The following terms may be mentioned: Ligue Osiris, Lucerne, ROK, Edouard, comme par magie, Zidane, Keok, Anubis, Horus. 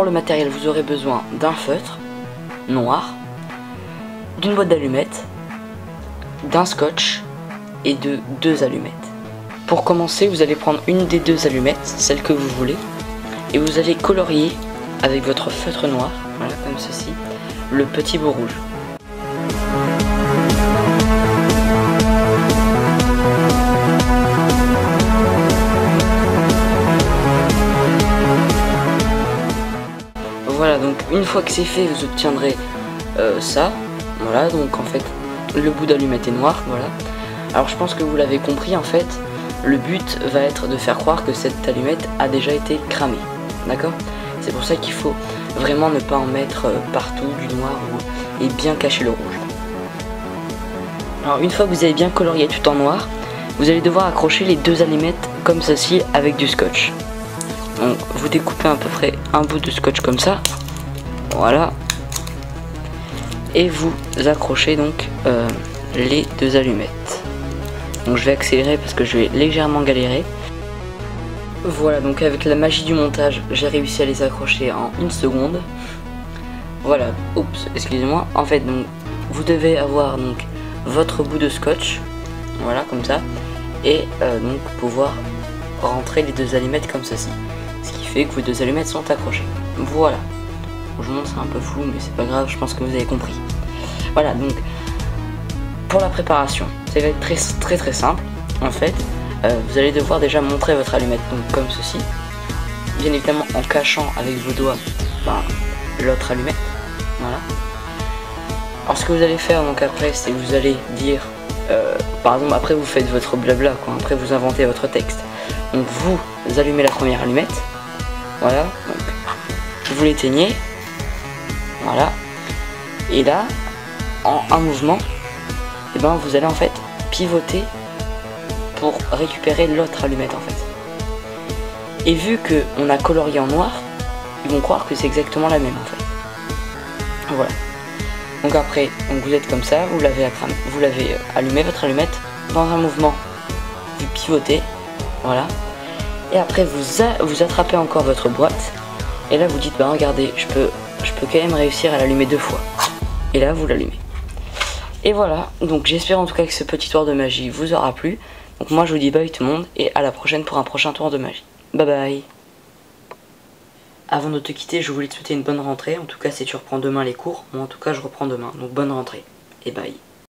pour le matériel, vous aurez besoin d'un feutre noir, d'une boîte d'allumettes, d'un scotch et de 2 allumettes. Pour commencer, vous allez prendre une des 2 allumettes, celle que vous voulez, et vous allez colorier avec votre feutre noir, voilà, comme ceci, le petit bout rouge. Voilà, donc une fois que c'est fait, vous obtiendrez ça. Voilà, donc en fait, le bout d'allumette est noir, voilà. Alors je pense que vous l'avez compris, en fait, le but va être de faire croire que cette allumette a déjà été cramée, d'accord? C'est pour ça qu'il faut vraiment ne pas en mettre partout du noir et bien cacher le rouge. Alors une fois que vous avez bien colorié tout en noir, vous allez devoir accrocher les 2 allumettes comme ceci avec du scotch. Donc, vous découpez à peu près un bout de scotch comme ça, voilà, et vous accrochez donc les 2 allumettes. Donc je vais accélérer parce que je vais légèrement galérer. Voilà, donc avec la magie du montage, j'ai réussi à les accrocher en 1 seconde. Voilà, oups, excusez-moi. En fait, donc vous devez avoir donc votre bout de scotch, voilà, comme ça, et donc pouvoir rentrer les 2 allumettes comme ceci. Ce qui fait que vos 2 allumettes sont accrochées. Voilà. Je vous montre, c'est un peu flou, mais c'est pas grave, je pense que vous avez compris. Voilà, donc, pour la préparation, ça va être très simple, en fait. Vous allez devoir déjà montrer votre allumette, donc comme ceci. Bien évidemment, en cachant avec vos doigts l'autre allumette. Voilà. Alors, ce que vous allez faire, donc, après, c'est que vous allez dire... par exemple, après, vous faites votre blabla, quoi. Après, vous inventez votre texte. Donc vous allumez la première allumette, voilà, donc vous l'éteignez, voilà, et là, en un mouvement, et ben vous allez en fait pivoter pour récupérer l'autre allumette en fait. Et vu qu'on a colorié en noir, ils vont croire que c'est exactement la même en fait. Voilà. Donc après, donc vous êtes comme ça, vous l'avez allumé votre allumette, dans un mouvement, vous pivotez. Voilà, et après vous attrapez encore votre boîte, et là vous dites, bah regardez, je peux quand même réussir à l'allumer 2 fois, et là vous l'allumez. Et voilà, donc j'espère en tout cas que ce petit tour de magie vous aura plu, donc moi je vous dis bye tout le monde, et à la prochaine pour un prochain tour de magie. Bye bye. Avant de te quitter, je voulais te souhaiter une bonne rentrée, en tout cas si tu reprends demain les cours, moi en tout cas je reprends demain, donc bonne rentrée, et bye.